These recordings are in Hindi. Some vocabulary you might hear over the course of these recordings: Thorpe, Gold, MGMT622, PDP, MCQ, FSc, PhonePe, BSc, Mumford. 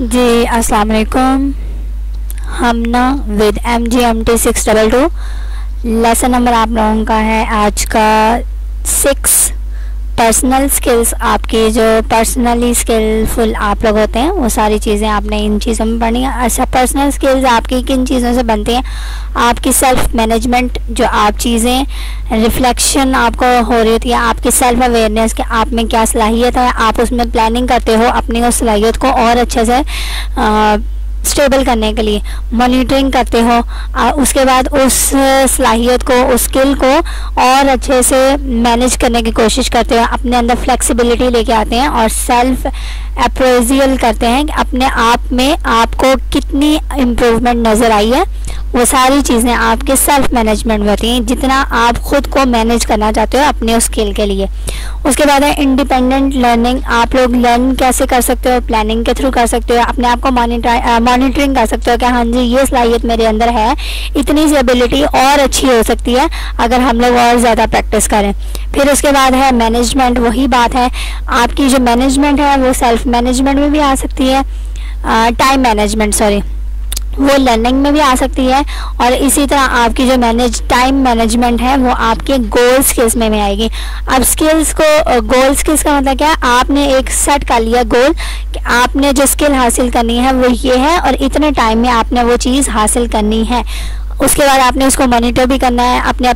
जी अस्सलाम वालेकुम। हम ना विद MGMT622 लेसन नंबर आप लोगों का है आज का 6। पर्सनल स्किल्स, आपकी जो पर्सनली स्किलफुल आप लोग होते हैं वो सारी चीज़ें आपने इन चीज़ों में पढ़नी है। अच्छा, पर्सनल स्किल्स आपकी किन चीज़ों से बनती हैं? आपकी सेल्फ मैनेजमेंट, जो आप चीज़ें रिफ्लेक्शन आपको हो रही होती है, आपकी सेल्फ अवेयरनेस के आप में क्या सलाहियत है, आप उसमें प्लानिंग करते हो अपनी उस सलाहियत को और अच्छे से स्टेबल करने के लिए मॉनिटरिंग करते हो। उसके बाद उस सलाहियत को, उस स्किल को और अच्छे से मैनेज करने की कोशिश करते हो, अपने अंदर फ्लेक्सिबिलिटी लेके आते हैं और सेल्फ अप्रेजियल करते हैं कि अपने आप में आपको कितनी इम्प्रूवमेंट नज़र आई है। वो सारी चीज़ें आपके सेल्फ मैनेजमेंट में होती हैं, जितना आप ख़ुद को मैनेज करना चाहते हो अपने उस स्किल के लिए। उसके बाद है इंडिपेंडेंट लर्निंग। आप लोग लर्न कैसे कर सकते हो? प्लानिंग के थ्रू कर सकते हो, अपने आप को मॉनिटरिंग कर सकते हो कि हाँ जी ये सलाहियत मेरे अंदर है, इतनी सी एबिलिटी और अच्छी हो सकती है अगर हम लोग और ज़्यादा प्रैक्टिस करें। फिर उसके बाद है मैनेजमेंट। वही बात है, आपकी जो मैनेजमेंट है वो सेल्फ मैनेजमेंट में भी आ सकती है, टाइम मैनेजमेंट वो लर्निंग में भी आ सकती है, और इसी तरह आपकी जो टाइम मैनेजमेंट है वो आपके गोल स्किल्स में भी आएगी। अब स्किल्स को, गोल स्किल्स का मतलब क्या है? आपने एक सेट कर लिया गोल कि आपने जो स्किल हासिल करनी है वो ये है और इतने टाइम में आपने वो चीज़ हासिल करनी है। उसके बाद आपने उसको मॉनिटर भी करना है, अपने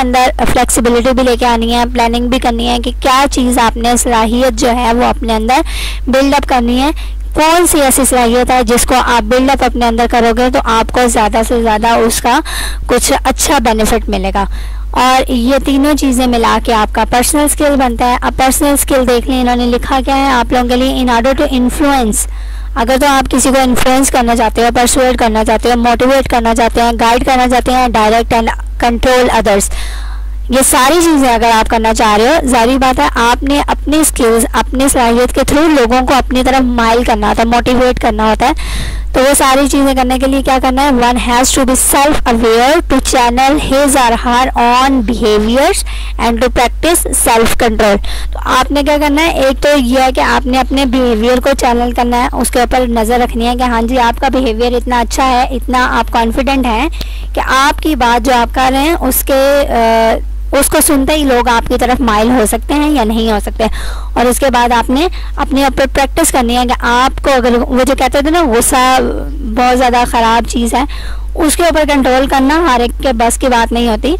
अंदर फ्लेक्सिबिलिटी भी लेके आनी है, प्लानिंग भी करनी है कि क्या चीज़ आपने सलाहियत जो है वो अपने अंदर बिल्डअप करनी है। कौन सी ऐसी सलाहियत है जिसको आप बिल्डअप अपने अंदर करोगे तो आपको ज़्यादा से ज़्यादा उसका कुछ अच्छा बेनिफिट मिलेगा। और ये तीनों चीज़ें मिला के आपका पर्सनल स्किल बनता है। अब पर्सनल स्किल देख लें, इन्होंने लिखा क्या है आप लोगों के लिए। इन ऑर्डर टू इन्फ्लुएंस, अगर तो आप किसी को इन्फ्लुएंस करना चाहते हो, परसुएट करना चाहते हो, मोटिवेट करना चाहते हैं, गाइड करना चाहते हैं, डायरेक्ट एंड कंट्रोल अदर्स, ये सारी चीज़ें अगर आप करना चाह रहे हो, जारी बात है आपने अपनी स्किल्स, अपनी सलाहियत के थ्रू लोगों को अपनी तरफ माइल करना होता है, मोटिवेट करना होता है। तो वो सारी चीज़ें करने के लिए क्या करना है? One has to be self aware to channel his और her own behaviours and to practise self control. तो आपने क्या करना है? एक तो यह है कि आपने अपने बिहेवियर को चैनल करना है, उसके ऊपर नज़र रखनी है कि हाँ जी आपका बिहेवियर इतना अच्छा है, इतना आप कॉन्फिडेंट हैं कि आपकी बात जो आप कर रहे हैं उसको सुनते ही लोग आपकी तरफ माइल हो सकते हैं या नहीं हो सकते। और उसके बाद आपने अपने ऊपर प्रैक्टिस करनी है कि आपको, अगर वो जो कहते थे ना गुस्सा बहुत ज़्यादा ख़राब चीज़ है, उसके ऊपर कंट्रोल करना हर एक के बस की बात नहीं होती।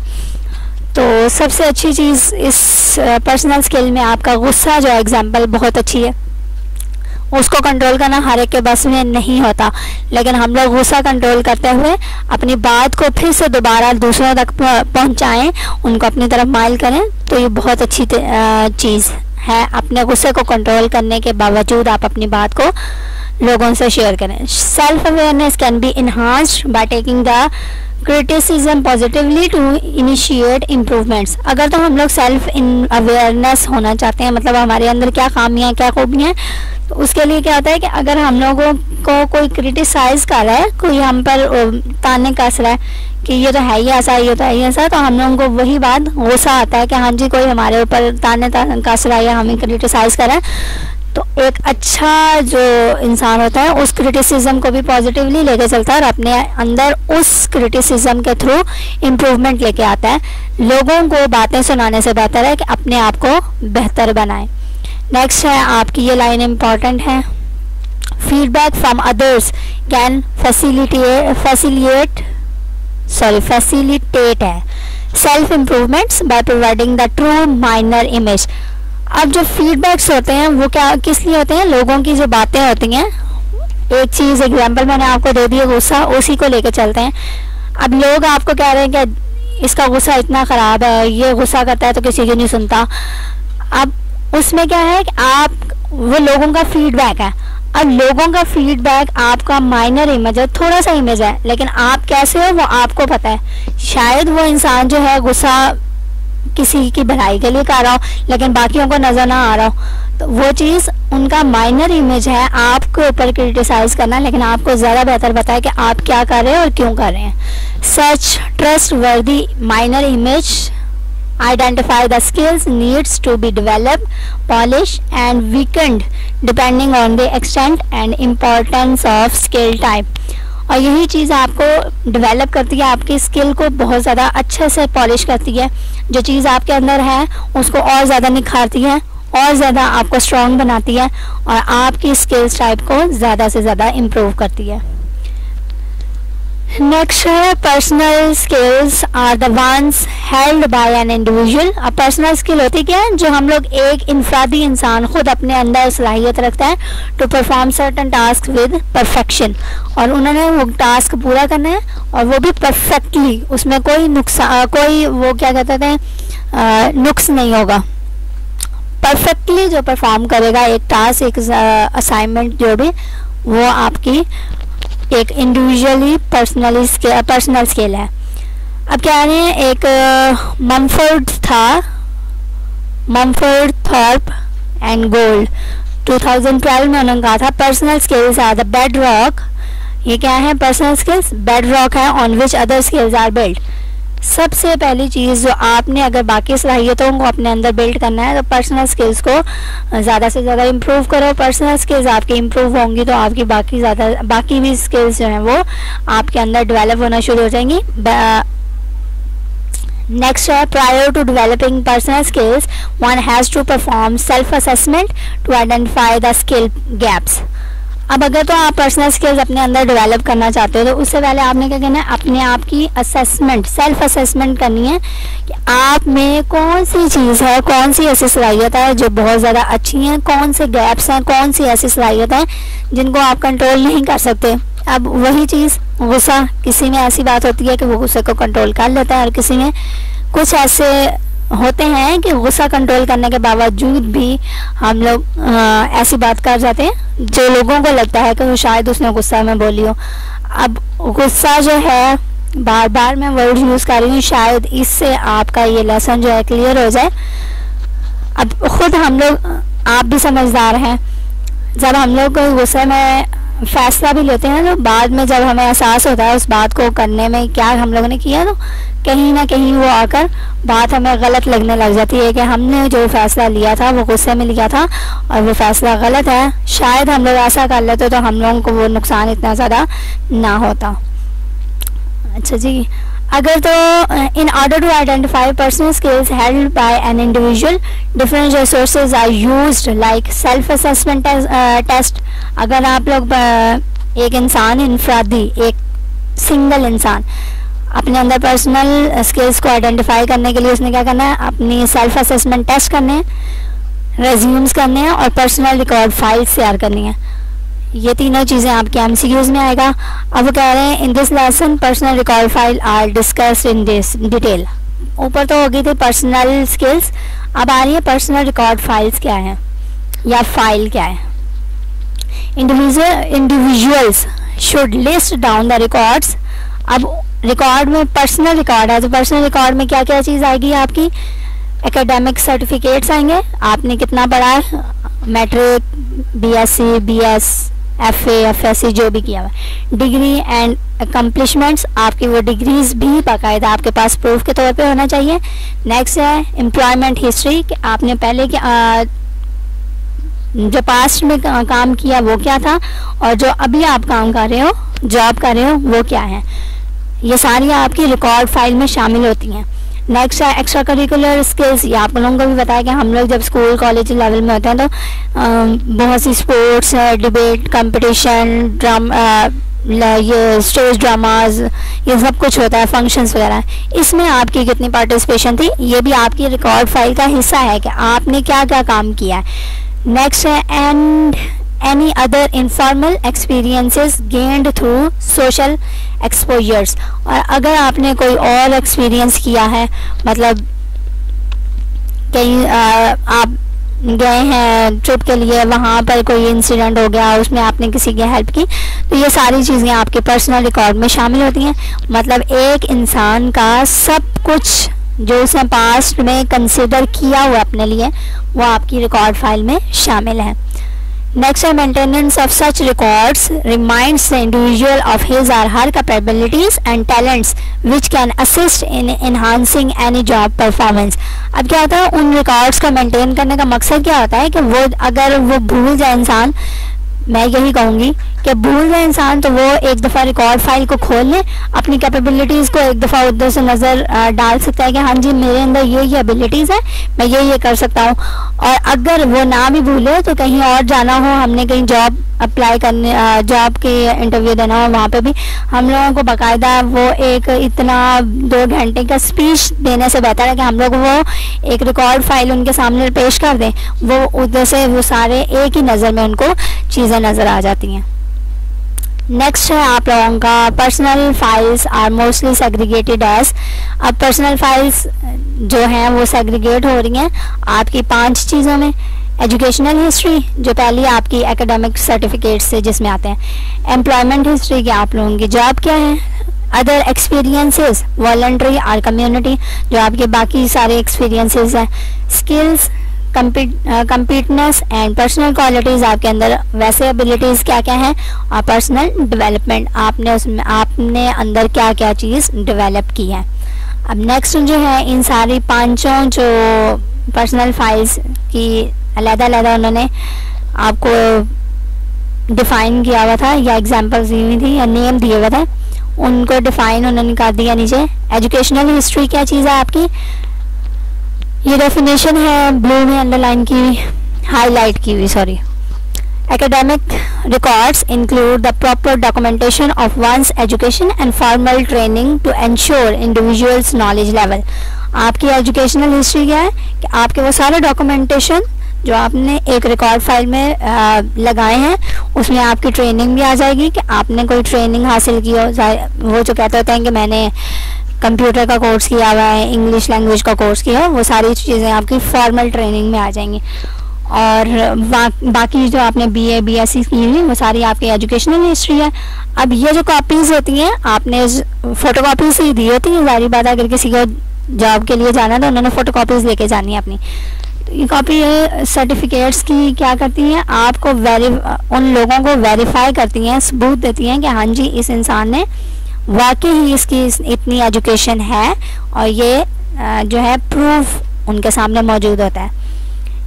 तो सबसे अच्छी चीज़ इस पर्सनल स्किल में आपका गुस्सा जो एग्जाम्पल बहुत अच्छी है, उसको कंट्रोल करना हर एक के बस में नहीं होता, लेकिन हम लोग गुस्सा कंट्रोल करते हुए अपनी बात को फिर से दोबारा दूसरों तक पहुंचाएं, उनको अपनी तरफ माइल करें। तो ये बहुत अच्छी चीज़ है, अपने गुस्से को कंट्रोल करने के बावजूद आप अपनी बात को लोगों से शेयर करें। Self awareness can be enhanced by taking the criticism positively to initiate improvements. अगर तो हम लोग सेल्फ अवेयरनेस होना चाहते हैं, मतलब हमारे अंदर क्या खामियाँ क्या खूबियाँ, तो उसके लिए क्या होता है कि अगर हम लोगों को कोई क्रिटिसाइज कर रहा है, कोई हम पर ताने कस रहा है कि ये तो है ही ऐसा, ये तो है ही ऐसा, तो हम लोगों को वही बात गुस्सा आता है कि हाँ जी कोई हमारे ऊपर ताने कस रहा है या हमें क्रिटिसाइज कर रहा है। तो एक अच्छा जो इंसान होता है उस क्रिटिसिज्म को भी पॉजिटिवली लेके चलता है और अपने अंदर उस क्रिटिसिज्म के थ्रू इम्प्रूवमेंट लेके आता है। लोगों को बातें सुनाने से बेहतर है कि अपने आप को बेहतर बनाएं। नेक्स्ट है आपकी, ये लाइन इम्पॉर्टेंट है, feedback from others can facilitate है self improvements by providing the true mirror image. अब जो फीडबैक्स होते हैं वो क्या, किस लिए होते हैं? लोगों की जो बातें होती हैं, एक चीज़ एग्जांपल मैंने आपको दे दी है गुस्सा, उसी को लेके चलते हैं। अब लोग आपको कह रहे हैं कि इसका गुस्सा इतना ख़राब है, ये गुस्सा करता है तो किसी को नहीं सुनता। अब उसमें क्या है कि आप, वो लोगों का फीडबैक है, अब लोगों का फीडबैक आपका माइनर इमेज है, थोड़ा सा इमेज है, लेकिन आप कैसे हो वो आपको पता है। शायद वो इंसान जो है गुस्सा किसी की भलाई के लिए कर रहा हो, लेकिन बाकियों को नजर ना आ रहा हो, तो वो चीज़ उनका माइनर इमेज है, आपके ऊपर क्रिटिसाइज करना, लेकिन आपको ज़्यादा बेहतर पता है कि आप क्या कर रहे हैं और क्यों कर रहे हैं। Such trustworthy mirror image identify the skills needs to be developed, polished and weakened depending on the extent and importance of skill type. और यही चीज़ आपको डेवलप करती है, आपकी स्किल को बहुत ज़्यादा अच्छे से पॉलिश करती है, जो चीज़ आपके अंदर है उसको और ज़्यादा निखारती है और ज़्यादा आपको स्ट्रॉन्ग बनाती है और आपकी स्किल्स टाइप को ज़्यादा से ज़्यादा इम्प्रूव करती है। नेक्स्ट है personal skills are the ones held by an individual. अब पर्सनल स्किल होती क्या है? जो हम लोग एक इंफरादी इंसान खुद अपने अंदर सलाहियत रखता है to perform certain task with perfection, और उन्होंने वो टास्क पूरा करना है और वो भी परफेक्टली, उसमें कोई नुकसान, कोई वो क्या कहते हैं, नुक्स नहीं होगा। परफेक्टली जो परफॉर्म करेगा एक टास्क, एक असाइनमेंट जो भी, वो आपकी एक इंडिविजुअली पर्सनल स्किल है। अब क्या है, एक मम्फोर्ड था, मम्फोर्ड थॉर्प एंड गोल्ड 2012 में उन्होंने कहा था personal skills are the bedrock. ये क्या है, पर्सनल स्किल्स बेड रॉक है on which other skills are build. सबसे पहली चीज़ जो आपने अगर बाकी सलाहियतों को अपने अंदर बिल्ड करना है तो पर्सनल स्किल्स को ज़्यादा से ज़्यादा इम्प्रूव करो। पर्सनल स्किल्स आपकी इम्प्रूव होंगी तो आपकी बाकी भी स्किल्स जो हैं वो आपके अंदर डेवलप होना शुरू हो जाएंगी। नेक्स्ट है prior to developing personal skills one has to perform self assessment to identify the skill gaps. अब अगर तो आप पर्सनल स्किल्स अपने अंदर डेवलप करना चाहते हो तो उससे पहले आपने क्या करना है, अपने आप की असेसमेंट, सेल्फ असेसमेंट करनी है कि आप में कौन सी चीज़ है, कौन सी ऐसी सलाहियत है जो बहुत ज़्यादा अच्छी हैं, कौन से गैप्स हैं, कौन सी ऐसी सलाहियत है जिनको आप कंट्रोल नहीं कर सकते। अब वही चीज़ गुस्सा, किसी में ऐसी बात होती है कि वो गुस्से को कंट्रोल कर लेता है और किसी में कुछ ऐसे होते हैं कि गुस्सा कंट्रोल करने के बावजूद भी हम लोग ऐसी बात कर जाते हैं जो लोगों को लगता है कि शायद उसने गुस्सा में बोली हो। अब गुस्सा जो है, बार बार मैं वर्ड यूज़ कर रही हूँ, शायद इससे आपका ये लेसन जो है क्लियर हो जाए। अब खुद हम लोग, आप भी समझदार हैं, जब हम लोग गुस्से में फैसला भी लेते हैं तो बाद में जब हमें एहसास होता है उस बात को करने में क्या हम लोगों ने किया, तो कहीं ना कहीं वो आकर बात हमें गलत लगने लग जाती है कि हमने जो फैसला लिया था वो गुस्से में लिया था और वो फैसला गलत है। शायद हम लोग ऐसा कर लेते तो हम लोगों को वो नुकसान इतना ज़्यादा ना होता। अच्छा जी, अगर तो in order to identify personal skills held by an individual different resources are used like self assessment test. अगर आप लोग एक इंसान, इनफरादी, एक सिंगल इंसान अपने अंदर पर्सनल स्किल्स को आइडेंटिफाई करने के लिए उसने क्या करना है, अपनी सेल्फ असेसमेंट टेस्ट करने हैं, रेज्यूम्स करने हैं और पर्सनल रिकॉर्ड फाइल्स तैयार करनी है। ये तीनों चीज़ें आपके एमसीक्यूज में आएगा। अब वो कह रहे हैं in this lesson personal record file are discussed in this detail. ऊपर तो हो गई थी पर्सनल स्किल्स, अब आ रही है पर्सनल रिकॉर्ड फाइल्स क्या है या फाइल क्या है। Individuals should list down the records. अब रिकॉर्ड में पर्सनल रिकॉर्ड है तो पर्सनल रिकॉर्ड में क्या क्या चीज़ आएगी, आपकी एकेडमिक सर्टिफिकेट्स आएंगे, आपने कितना पढ़ा है, matric, BSc, BS, FA, FSc जो भी किया हुआ, डिग्री एंड अकम्पलिशमेंट्स, आपकी वो डिग्रीज भी बाकायदा आपके पास प्रूफ के तौर पे होना चाहिए। नेक्स्ट है एम्प्लॉयमेंट हिस्ट्री, कि आपने पहले जो पास्ट में काम किया वो क्या था और जो अभी आप काम कर रहे हो, जॉब कर रहे हो, वो क्या है। ये सारी आपकी रिकॉर्ड फाइल में शामिल होती हैं। नेक्स्ट है एक्स्ट्रा करिकुलर स्किल्स। ये आप लोगों को भी बताया कि हम लोग जब स्कूल कॉलेज लेवल में होते हैं तो बहुत सी स्पोर्ट्स, डिबेट, कंपटीशन, ये स्टेज ड्रामाज, ये सब कुछ होता है, फंक्शंस वगैरह, इसमें आपकी कितनी पार्टिसिपेशन थी ये भी आपकी रिकॉर्ड फाइल का हिस्सा है कि आपने क्या क्या काम किया है। नेक्स्ट है and any other informal experiences gained through social exposures. और अगर आपने कोई और एक्सपीरियंस किया है, मतलब कहीं आप गए हैं ट्रिप के लिए, वहाँ पर कोई इंसिडेंट हो गया, उसमें आपने किसी की हेल्प की, तो ये सारी चीज़ें आपके पर्सनल रिकॉर्ड में शामिल होती हैं। मतलब एक इंसान का सब कुछ जो उसने पास्ट में कंसिडर किया हुआ अपने लिए, वो आपकी रिकॉर्ड फाइल में शामिल है। Next, maintenance of such records reminds the individual of his or her capabilities and talents which can assist in enhancing any job performance. अब क्या होता है, उन रिकॉर्ड्स को मेंटेन करने का मकसद क्या होता है कि वो अगर वो भूल जाए इंसान, मैं यही कहूँगी कि भूल जाए इंसान तो वो एक दफ़ा रिकॉर्ड फाइल को खोल ले, अपनी कैपेबिलिटीज़ को एक दफ़ा उधर से नज़र डाल सकता है कि हाँ जी मेरे अंदर ये एबिलिटीज़ है, मैं ये कर सकता हूँ। और अगर वो ना भी भूले तो कहीं और जाना हो, हमने कहीं जॉब अप्लाई करने, जॉब के इंटरव्यू देना हो, वहाँ पे भी हम लोगों को बाकायदा वो एक इतना 2 घंटे का स्पीच देने से बेहतर है कि हम लोग वो एक रिकॉर्ड फाइल उनके सामने पेश कर दें, वो उधर से वो सारे एक ही नज़र में उनको चीज़ें नज़र आ जाती हैं। नेक्स्ट है आप लोगों का personal files are mostly segregated as. अब पर्सनल फाइल्स जो हैं वो सेग्रीगेट हो रही हैं आपकी 5 चीज़ों में। एजुकेशनल हिस्ट्री जो पहली आपकी एकेडमिक सर्टिफिकेट से जिसमें आते हैं, एम्प्लॉयमेंट हिस्ट्री क्या आप लोगों की जॉब क्या है, other experiences voluntary or community जो आपके बाकी सारे एक्सपीरियंसेस हैं, skills competence and personal qualities आपके अंदर वैसे एबिलिटीज़ क्या क्या हैं, और पर्सनल डेवलपमेंट आपने उसमें आपने अंदर क्या क्या चीज़ डेवलप की है। अब नेक्स्ट जो है इन सारी 5 जो पर्सनल फाइल्स की अलग-अलग उन्होंने आपको डिफ़ाइन किया हुआ था या एग्जाम्पल्स दी हुई थी या नेम दिए हुए थे, उनको डिफ़ाइन उन्होंने कर दिया नीचे। एजुकेशनल हिस्ट्री क्या चीज़ है आपकी, ये डेफिनेशन है ब्लू में अंडरलाइन की हुई, हाईलाइट की हुई, sorry. Academic records include the proper documentation of one's education and formal training to ensure individual's knowledge level. आपकी एजुकेशनल हिस्ट्री क्या है कि आपके वो सारे डॉक्यूमेंटेशन जो आपने एक रिकॉर्ड फाइल में लगाए हैं, उसमें आपकी ट्रेनिंग भी आ जाएगी कि आपने कोई ट्रेनिंग हासिल की हो। वो जो कहते होते हैं कि मैंने कंप्यूटर का कोर्स किया हुआ है, इंग्लिश लैंग्वेज का कोर्स किया हो, वो सारी चीज़ें आपकी फॉर्मल ट्रेनिंग में आ जाएंगी। और बाकी जो आपने BA BSc की हुई वो सारी आपकी एजुकेशनल हिस्ट्री है। अब ये जो कॉपीज़ होती हैं आपने फोटोकॉपी से ही दी होती है, सारी बात अगर किसी को जॉब के लिए जाना तो उन्होंने फोटोकॉपीज़ लेके जानी है अपनी। ये कॉपी सर्टिफिकेट्स की क्या करती हैं, आपको उन लोगों को वेरीफाई करती हैं, सबूत देती हैं कि हाँ जी इस इंसान ने वाकई ही इसकी इतनी एजुकेशन है, और ये जो है प्रूफ उनके सामने मौजूद होता है।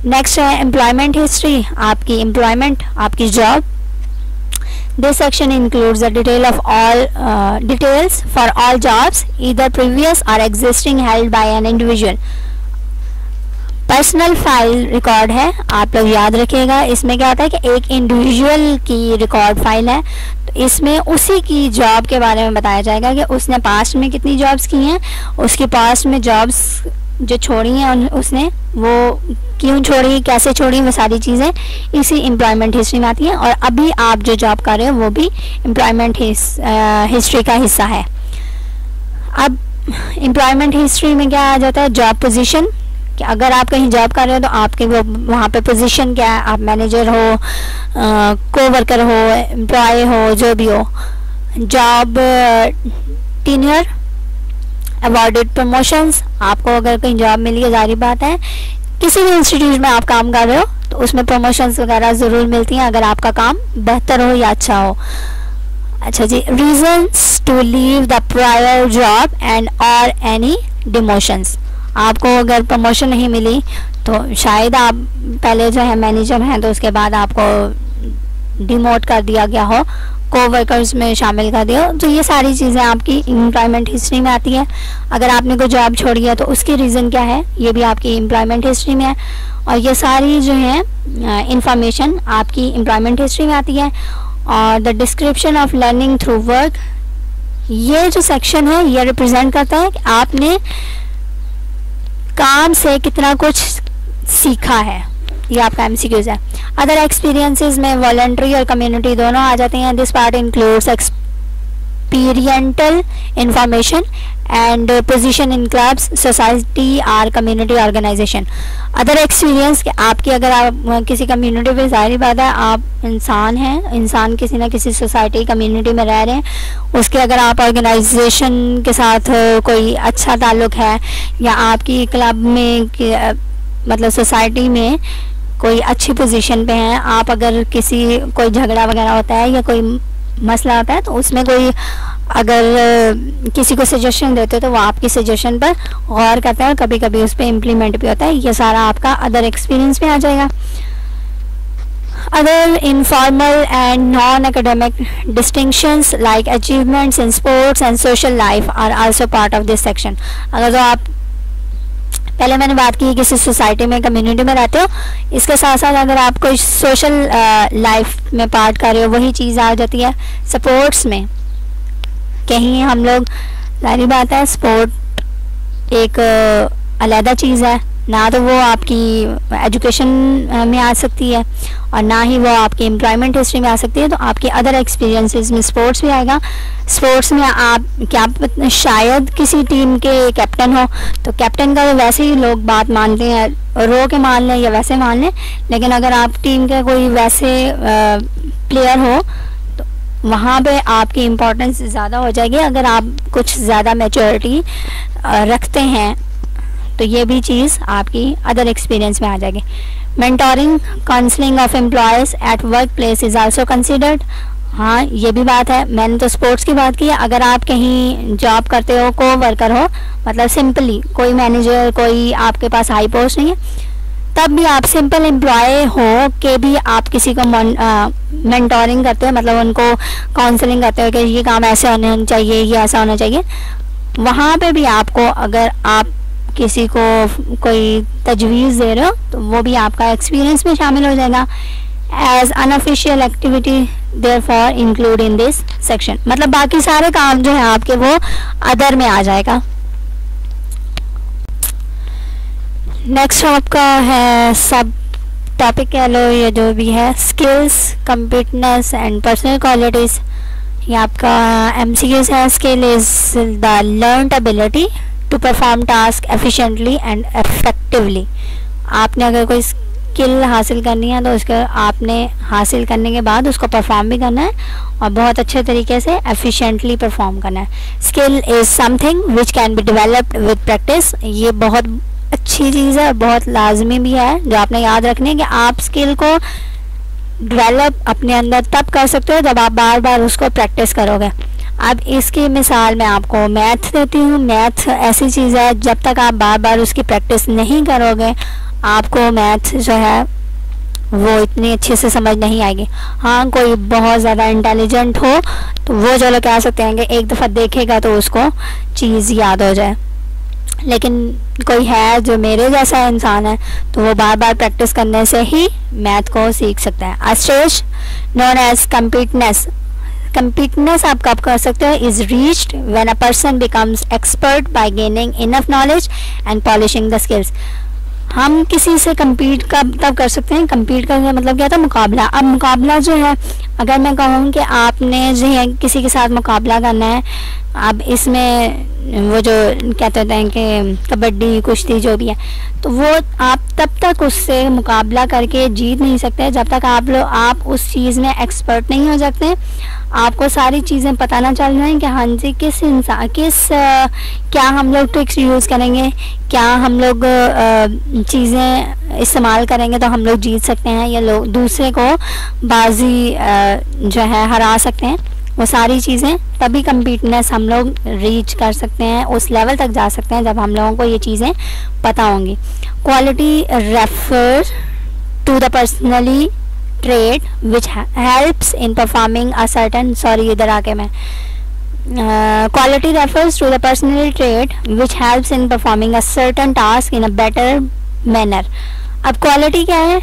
नेक्स्ट है एम्प्लॉयमेंट हिस्ट्री, आपकी एम्प्लॉयमेंट, आपकी job. This section includes the detail of all details for all jobs either previous or existing held by an individual. Personal file record है, आप लोग याद रखिएगा। इसमें क्या होता है कि एक इंडिविजुअल की रिकॉर्ड फाइल है, तो इसमें उसी की जॉब के बारे में बताया जाएगा कि उसने पास्ट में कितनी जॉब्स की हैं, उसकी पास्ट में जॉब्स जो छोड़ी हैं उसने वो क्यों छोड़ी, कैसे छोड़ी, वो सारी चीज़ें इसी एम्प्लॉयमेंट हिस्ट्री में आती हैं। और अभी आप जो जॉब कर रहे हो वो भी एम्प्लॉयमेंट हिस्ट्री का हिस्सा है। अब एम्प्लॉयमेंट हिस्ट्री में क्या आ जाता है, जॉब पोजीशन, कि अगर आप कहीं जॉब कर रहे हो तो आपके वो वहाँ पे पोजीशन क्या है, आप मैनेजर हो, कोवर्कर हो, एम्प्लॉय हो, जो भी हो। जॉब टेन्योर, अवॉर्डेड प्रमोशंस, आपको अगर कहीं जॉब मिली है, जारी बात है किसी भी इंस्टीट्यूट में आप काम कर रहे हो तो उसमें प्रमोशंस वगैरह ज़रूर मिलती हैं अगर आपका काम बेहतर हो या अच्छा हो। अच्छा जी, reasons to leave the prior job and और एनी डिमोशंस, आपको अगर प्रमोशन नहीं मिली तो शायद आप पहले जो है मैनेजर हैं तो उसके बाद आपको डिमोट कर दिया गया हो, कोवर्कर्स में शामिल कर दिया हो, तो ये सारी चीज़ें आपकी एम्प्लॉयमेंट हिस्ट्री में आती हैं। अगर आपने कोई जॉब छोड़ी है तो उसकी रीज़न क्या है, ये भी आपकी एम्प्लॉयमेंट हिस्ट्री में है। और ये सारी जो है इंफॉर्मेशन आपकी एम्प्लॉयमेंट हिस्ट्री में आती है। और the description of learning through work, ये जो सेक्शन है ये रिप्रेजेंट करता है कि आपने काम से कितना कुछ सीखा है, ये आपका MCQs है। अदर एक्सपीरियंसेस में वॉलंटरी और कम्युनिटी दोनों आ जाते हैं। This part includes experiential information and position in clubs, society और कम्युनिटी ऑर्गेनाइजेशन। अदर एक्सपीरियंस कि आपकी अगर आप किसी कम्युनिटी में, जाहिर बात है आप इंसान हैं, इंसान किसी ना किसी सोसाइटी कम्युनिटी में रह रहे हैं, उसके अगर आप ऑर्गेनाइजेशन के साथ कोई अच्छा ताल्लुक है या आपकी क्लब में मतलब सोसाइटी में कोई अच्छी पोजीशन पे हैं आप, अगर किसी कोई झगड़ा वगैरह होता है या कोई मसला होता है तो उसमें कोई अगर किसी को सजेशन देते हो तो वो आपकी सजेशन पर गौर करता है और कभी कभी उस पर इम्प्लीमेंट भी होता है। ये सारा आपका अदर एक्सपीरियंस में आ जाएगा। Other informal and non-academic distinctions like achievements in sports and social life are also part of this section. अगर तो आप पहले मैंने बात की किसी सोसाइटी में कम्युनिटी में रहते हो, इसके साथ साथ अगर आप कोई सोशल लाइफ में पार्ट कर रहे हो वही चीज़ आ जाती है स्पोर्ट्स में। कहीं हम लोग जाहिर बात है स्पोर्ट एक अलग चीज़ है ना, तो वो आपकी एजुकेशन में आ सकती है और ना ही वो आपकी एम्प्लॉयमेंट हिस्ट्री में आ सकती है। तो आपके अदर एक्सपीरियंसेस में स्पोर्ट्स भी आएगा। स्पोर्ट्स में आप क्या शायद किसी टीम के कैप्टन हो, तो कैप्टन का तो वैसे ही लोग बात मानते हैं, रो के मान लें या वैसे मान लें, लेकिन अगर आप टीम के कोई वैसे प्लेयर हो तो वहाँ पर आपकी इम्पोर्टेंस ज़्यादा हो जाएगी। अगर आप कुछ ज़्यादा मैच्योरिटी रखते हैं तो ये भी चीज़ आपकी अदर एक्सपीरियंस में आ जाएगी। Mentoring counselling of employees at work place is also considered. हाँ ये भी बात है, मैंने तो स्पोर्ट्स की बात की है। अगर आप कहीं जॉब करते हो, को वर्कर हो, मतलब सिंपली कोई मैनेजर कोई आपके पास हाई पोस्ट नहीं है, तब भी आप सिंपल एम्प्लॉय हो के भी आप किसी को मेंटोरिंग करते हो, मतलब उनको काउंसलिंग करते हो कि ये काम ऐसे होना चाहिए ये ऐसा होना चाहिए। वहाँ पर भी आपको अगर आप किसी को कोई तजवीज़ दे रहे हो तो वो भी आपका एक्सपीरियंस में शामिल हो जाएगा। As unofficial activity therefore include in this section, मतलब बाकी सारे काम जो है आपके वो अदर में आ जाएगा। नेक्स्ट आपका है सब टॉपिक कह लो या जो भी है, skills competence and personal qualities. ये आपका MCQs है। Skill is the learned ability to perform task efficiently and effectively. आपने अगर कोई स्किल हासिल करनी है तो उसको आपने हासिल करने के बाद उसको परफॉर्म भी करना है और बहुत अच्छे तरीके से एफिशिएंटली परफॉर्म करना है। Skill is something which can be developed with practice. ये बहुत अच्छी चीज़ है और बहुत लाजमी भी है जो आपने याद रखनी है कि आप स्किल को डिवेलप अपने अंदर तब कर सकते हो जब आप बार बार उसको प्रैक्टिस करोगे। अब इसकी मिसाल मैं आपको मैथ देती हूँ। मैथ ऐसी चीज़ है जब तक आप बार बार उसकी प्रैक्टिस नहीं करोगे आपको मैथ जो है वो इतनी अच्छे से समझ नहीं आएगी। हाँ कोई बहुत ज़्यादा इंटेलिजेंट हो तो वो जो लोग कह सकते हैं कि एक दफ़ा देखेगा तो उसको चीज़ याद हो जाए, लेकिन कोई है जो मेरे जैसा इंसान है तो वो बार बार प्रैक्टिस करने से ही मैथ को सीख सकता है। Stage known as competence. Completeness आप कब कर सकते हो? Is reached when a person becomes expert by gaining enough knowledge and polishing the skills. हम किसी से कम्पीट कब तब कर सकते हैं? कम्पीट करने मतलब क्या था? मुकाबला। अब मुकाबला जो है अगर मैं कहूँ कि आपने जो है किसी के साथ मुकाबला करना है, अब इसमें वो जो कहते होते हैं कि कबड्डी कुश्ती जो भी है, तो वो आप तब तक उससे मुकाबला करके जीत नहीं सकते जब तक आप लोग आप उस चीज़ में एक्सपर्ट नहीं हो सकते। आपको सारी चीज़ें पता ना चल जाए कि हाँ जी किस इंसान क्या हम लोग ट्रिक्स यूज़ करेंगे, क्या हम लोग चीज़ें इस्तेमाल करेंगे तो हम लोग जीत सकते हैं या लोग दूसरे को बाजी जो है हरा सकते हैं। वो सारी चीज़ें तभी कम्पीटनेस हम लोग रीच कर सकते हैं, उस लेवल तक जा सकते हैं जब हम लोगों को ये चीज़ें पता होंगी। Quality refer to the personally trait which helps in performing a certain quality refers to the personally trait which helps in performing a certain task in a better manner. अब क्वालिटी क्या है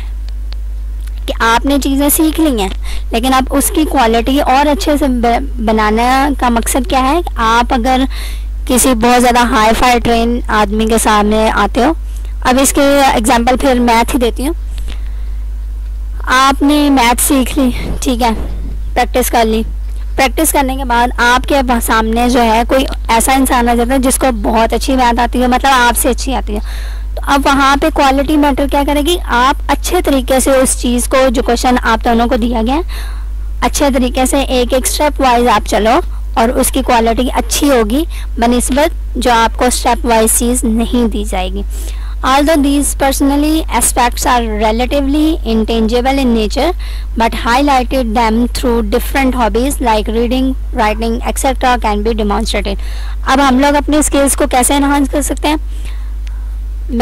कि आपने चीज़ें सीख ली हैं लेकिन अब उसकी क्वालिटी और अच्छे से बनाने का मकसद क्या है? आप अगर किसी बहुत ज़्यादा हाई फाई ट्रेन आदमी के सामने आते हो, अब इसके एग्जांपल फिर मैथ ही देती हूँ। आपने मैथ सीख ली, ठीक है, प्रैक्टिस कर ली। प्रैक्टिस करने के बाद आपके सामने जो है कोई ऐसा इंसान आ जाता है जिसको बहुत अच्छी मैथ आती है, मतलब आपसे अच्छी आती है, तो अब वहाँ पे क्वालिटी मैटर क्या करेगी? आप अच्छे तरीके से उस चीज़ को जो क्वेश्चन आप दोनों को दिया गया है अच्छे तरीके से एक एक स्टेप वाइज आप चलो और उसकी क्वालिटी अच्छी होगी बनिस्बत जो आपको स्टेप वाइज चीज़ नहीं दी जाएगी। Although these personally aspects are relatively intangible in nature, but highlighted them through different hobbies like reading, writing, etc. can be demonstrated. अब हम लोग अपने स्किल्स को कैसे एनहांस कर सकते हैं?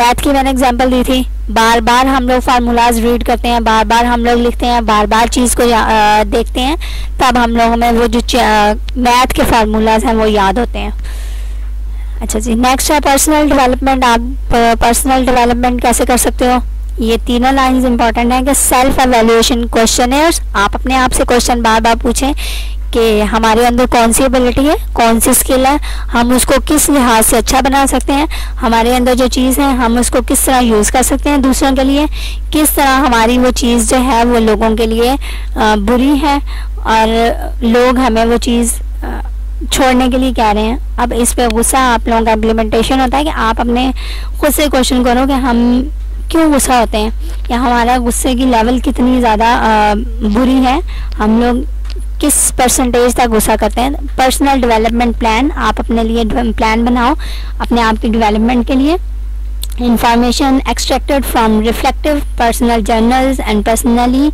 मैथ की मैंने एग्जाम्पल दी थी, बार बार हम लोग फार्मूलाज रीड करते हैं, बार बार हम लोग लिखते हैं, बार बार चीज़ को देखते हैं, तब हम लोगों में वो जो मैथ के फार्मूलाज हैं वो याद होते हैं। अच्छा जी, नेक्स्ट है पर्सनल डेवलपमेंट। आप पर्सनल डेवलपमेंट कैसे कर सकते हो? ये तीनों लाइंस इंपॉर्टेंट हैं कि सेल्फ एवेल्यूएशन क्वेश्चनेयर्स, आप अपने आप से क्वेश्चन बार बार पूछें कि हमारे अंदर कौन सी एबिलिटी है, कौन सी स्किल है, हम उसको किस लिहाज से अच्छा बना सकते हैं, हमारे अंदर जो चीज़ है हम उसको किस तरह यूज़ कर सकते हैं दूसरों के लिए, किस तरह हमारी वो चीज़ जो है वो लोगों के लिए बुरी है और लोग हमें वो चीज़ छोड़ने के लिए कह रहे हैं। अब इस पे गुस्सा आप लोगों का इम्प्लीमेंटेशन होता है कि आप अपने खुद से क्वेश्चन करो कि हम क्यों गुस्सा होते हैं या हमारा गुस्से की लेवल कितनी ज़्यादा बुरी है, हम लोग किस परसेंटेज तक गुस्सा करते हैं। पर्सनल डेवलपमेंट प्लान, आप अपने लिए प्लान बनाओ अपने आप की डेवलपमेंट के लिए। Information extracted from reflective personal journals and personally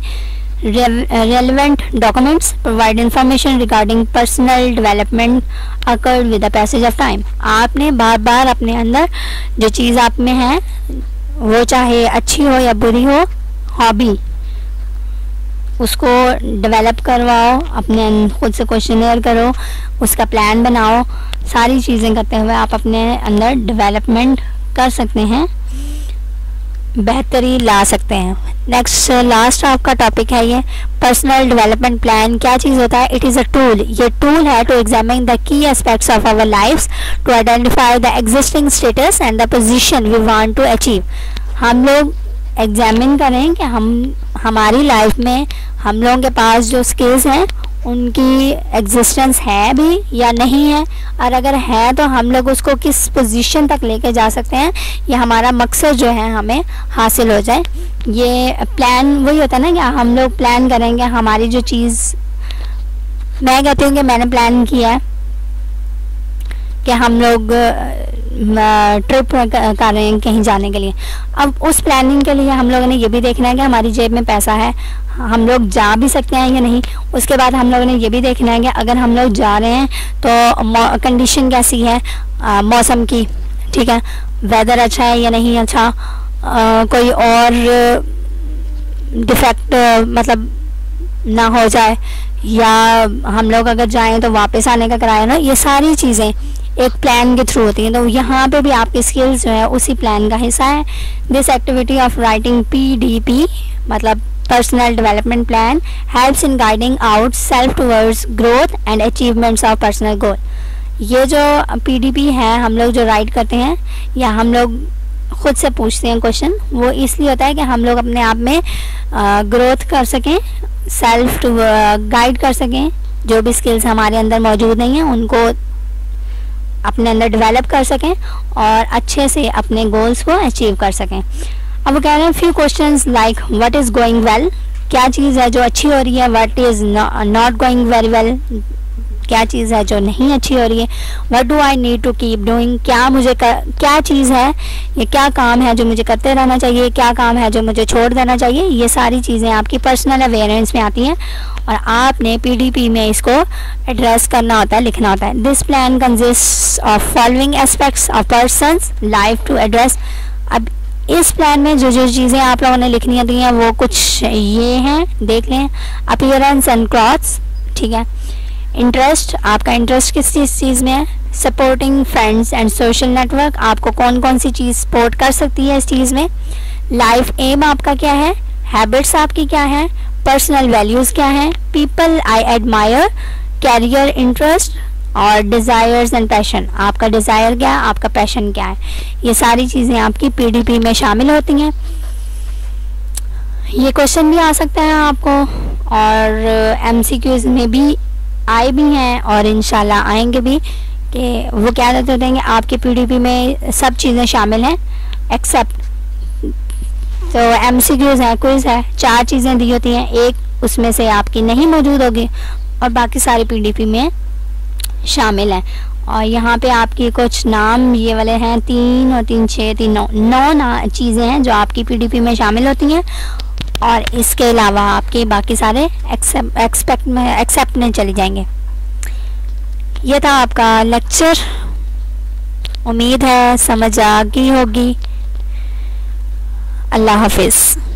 relevant documents provide information regarding personal development occurred with the passage of time। आपने बार बार अपने अंदर जो चीज़ आप में है वो चाहे अच्छी हो या बुरी हो, हॉबी उसको डेवलप करवाओ, अपने खुद से क्वेश्चनेयर करो, उसका प्लान बनाओ, सारी चीज़ें करते हुए आप अपने अंदर डेवलपमेंट कर सकते हैं, बेहतरी ला सकते हैं। नेक्स्ट लास्ट आपका टॉपिक है ये पर्सनल डेवलपमेंट प्लान। क्या चीज़ होता है? इट इज़ अ टूल, ये टूल है to examine the key aspects of our lifes, to identify the existing status and the position we want to achieve. हम लोग एग्जामिन करें कि हमारी लाइफ में हम लोगों के पास जो स्किल्स हैं उनकी एग्जिस्टेंस है भी या नहीं है, और अगर है तो हम लोग उसको किस पोजीशन तक लेके जा सकते हैं, या हमारा मकसद जो है हमें हासिल हो जाए। ये प्लान वही होता है ना कि हम लोग प्लान करेंगे हमारी जो चीज़, मैं कहती हूँ कि मैंने प्लान किया है कि हम लोग ट्रिप कर रहे हैं कहीं जाने के लिए। अब उस प्लानिंग के लिए हम लोगों ने ये भी देखना है कि हमारी जेब में पैसा है, हम लोग जा भी सकते हैं या नहीं। उसके बाद हम लोगों ने ये भी देखना है कि अगर हम लोग जा रहे हैं तो कंडीशन कैसी है मौसम की, ठीक है, वेदर अच्छा है या नहीं अच्छा, कोई और डिफेक्ट मतलब ना हो जाए, या हम लोग अगर जाएँ तो वापस आने का किराया ना, ये सारी चीज़ें एक प्लान के थ्रू होती है। तो यहाँ पे भी आपकी स्किल्स जो है उसी प्लान का हिस्सा है। This activity of writing PDP मतलब personal development plan helps in guiding out self towards growth and achievements of personal goal. ये जो PDP है हम लोग जो राइट करते हैं या हम लोग खुद से पूछते हैं क्वेश्चन, वो इसलिए होता है कि हम लोग अपने आप में ग्रोथ कर सकें, सेल्फ टू गाइड कर सकें, जो भी स्किल्स हमारे अंदर मौजूद नहीं हैं उनको अपने अंदर डेवलप कर सकें और अच्छे से अपने गोल्स को अचीव कर सकें। अब वो कह रहे हैं few questions like what is going well, क्या चीज़ है जो अच्छी हो रही है, what is not going very well, क्या चीज़ है जो नहीं अच्छी हो रही है, what do I need to keep doing, क्या मुझे क्या चीज़ है या क्या काम है जो मुझे करते रहना चाहिए, क्या काम है जो मुझे छोड़ देना चाहिए, ये सारी चीज़ें आपकी पर्सनल अवेयरनेस में आती हैं और आपने PDP में इसको एड्रेस करना होता है, लिखना होता है। This plan consist of following aspects of person's life to address. अब इस प्लान में जो जो चीज़ें आप लोगों ने लिखनी होती हैं वो कुछ ये हैं, देख लें। अपीयरेंस एंड क्लॉथ्स, ठीक है। इंटरेस्ट, आपका इंटरेस्ट किस चीज़ में है। Supporting friends and social network, आपको कौन कौन सी चीज़ सपोर्ट कर सकती है इस चीज़ में। लाइफ एम आपका क्या है, हैबिट्स आपकी क्या है, पर्सनल वैल्यूज़ क्या हैं, people I admire, career interest और डिज़ायर्स एंड पैशन, आपका डिज़ायर क्या है, आपका पैशन क्या है, ये सारी चीज़ें आपकी PDP में शामिल होती हैं। ये क्वेश्चन भी आ सकता है आपको और MCQs में भी आए भी हैं और इंशाल्लाह आएंगे भी, कि वो क्या देते होते हैं कि आपके PDP में सब चीज़ें शामिल हैं एक्सेप्ट, तो MCQs हैं, क्विज़ है, 4 चीज़ें दी होती हैं, एक उसमें से आपकी नहीं मौजूद होगी और बाकी सारी PDP में शामिल हैं। और यहाँ पे आपकी कुछ नाम ये वाले हैं 3 और 3 6 3 9 चीज़ें हैं जो आपकी पीडीपी में शामिल होती हैं। और इसके अलावा आपके बाकी सारे एक्सेप्ट में चले जाएंगे। ये था आपका लेक्चर, उम्मीद है समझ आ गई होगी। अल्लाह हाफिज़।